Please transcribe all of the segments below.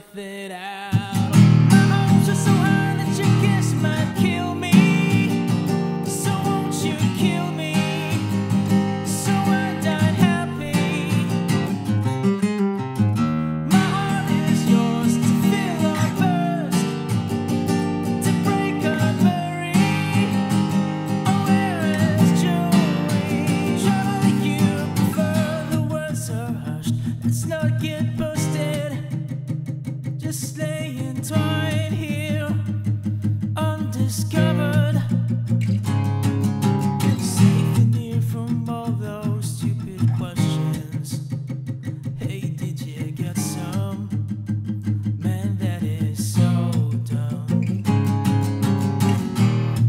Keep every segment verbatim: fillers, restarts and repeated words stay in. nothing out. My hopes are so high that your kiss might kill me, so won't you kill me, so I died happy. My heart is yours to fill or burst, to break or bury. Oh, where is Joey? Surely you prefer the words are hushed. Let's not get burned. Just stay entwined here, undiscovered, safe and near from all those stupid questions. Hey, did you get some? Man, that is so dumb.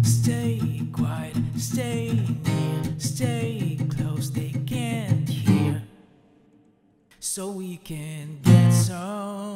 Stay quiet, stay near, stay close, they can't hear, so we can get some.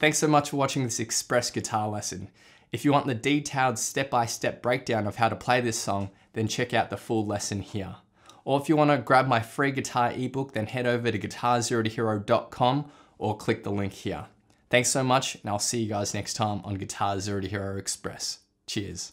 Thanks so much for watching this Express guitar lesson. If you want the detailed step-by-step breakdown of how to play this song, then check out the full lesson here. Or if you want to grab my free guitar ebook, then head over to guitar zero to hero dot com or click the link here. Thanks so much, and I'll see you guys next time on Guitar Zero to Hero Express. Cheers.